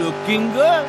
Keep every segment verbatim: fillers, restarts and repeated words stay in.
Looking good.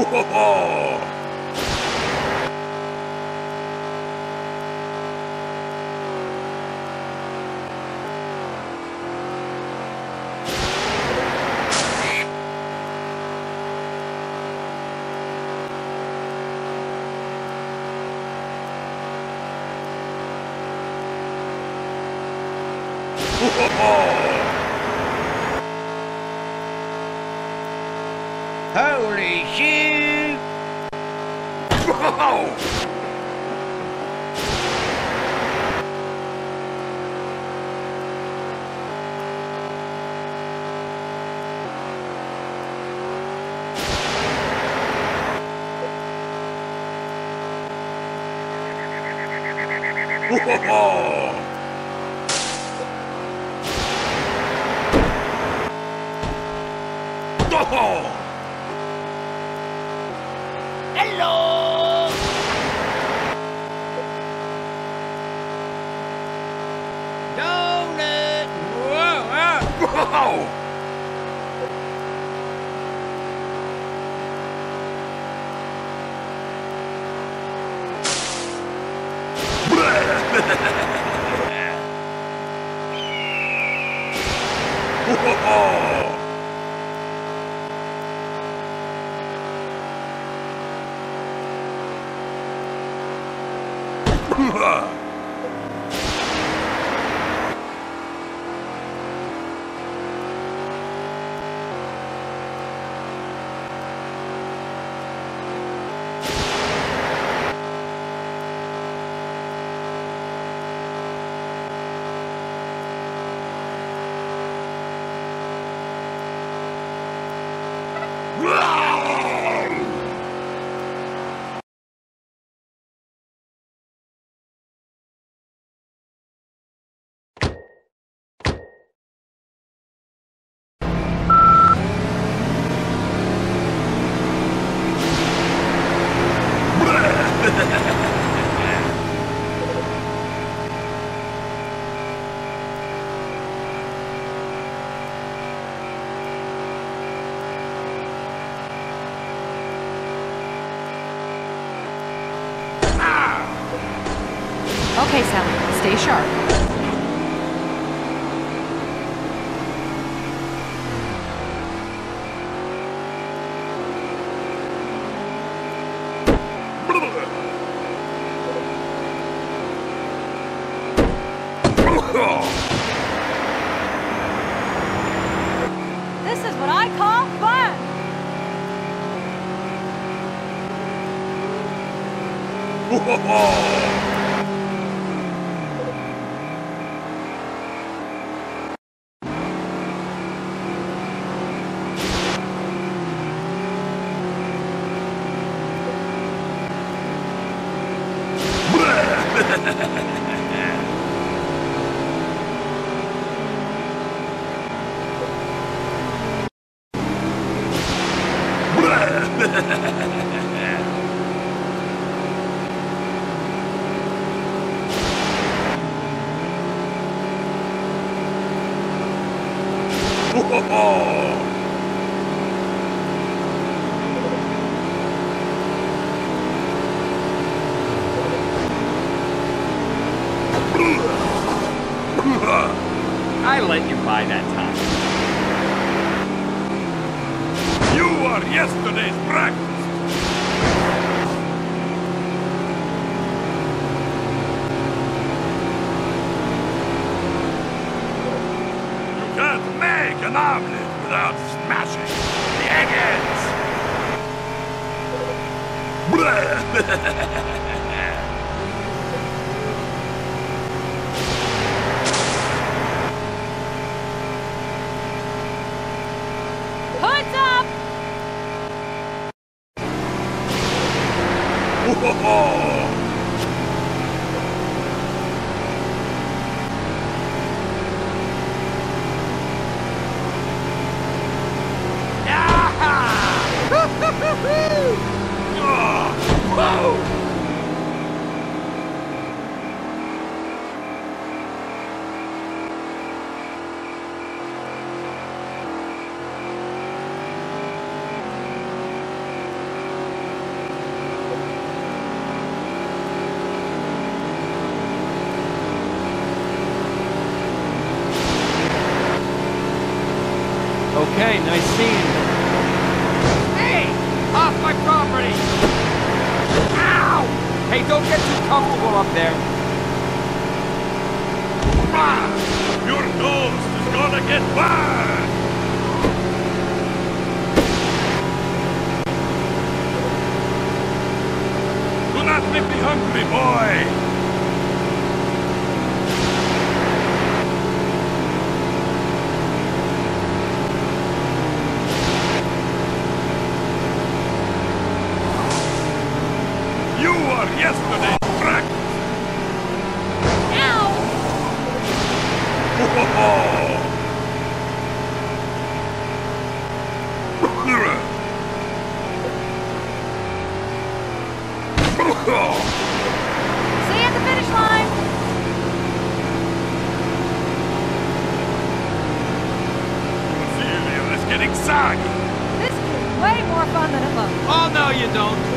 Ho ho! Okay, Sally, stay sharp. This is what I call fun! I let you buy that time. You were yesterday's practice. An omelet without smashing the egg ends. Hoods up! Whoa-ho-ho! Okay, nice scene. Hey! Off my property! Ow! Hey, don't get too comfortable up there. Your nose is gonna get burned! Do not make me hungry, boy! Yesterday, crack! Ow! See you at the finish line! Cecilia is getting soggy! This is way more fun than it looks. Oh, no, you don't!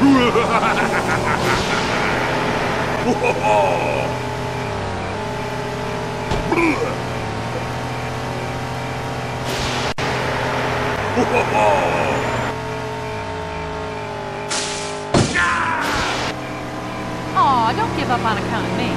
Aw, don't give up on account of me.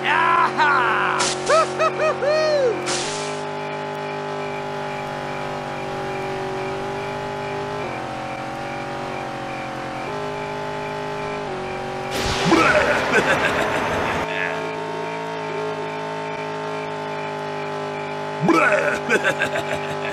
Yaha! Bleh.